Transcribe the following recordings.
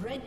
Red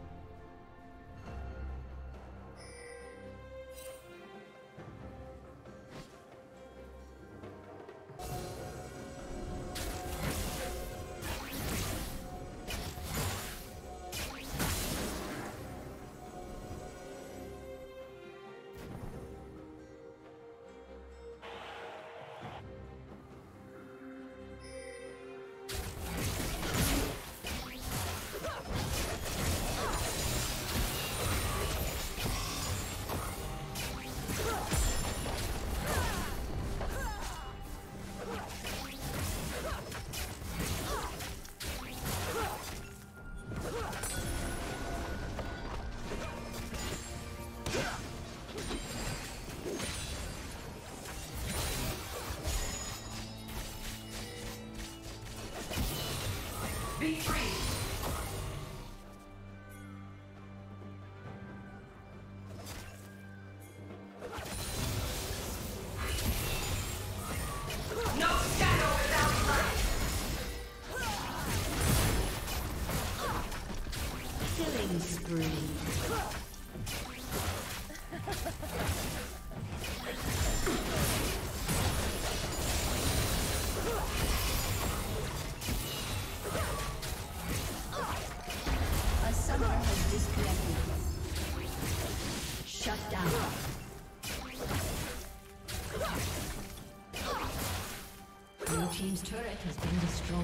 Team's turret has been destroyed. Shut down. Your team's turret has been destroyed.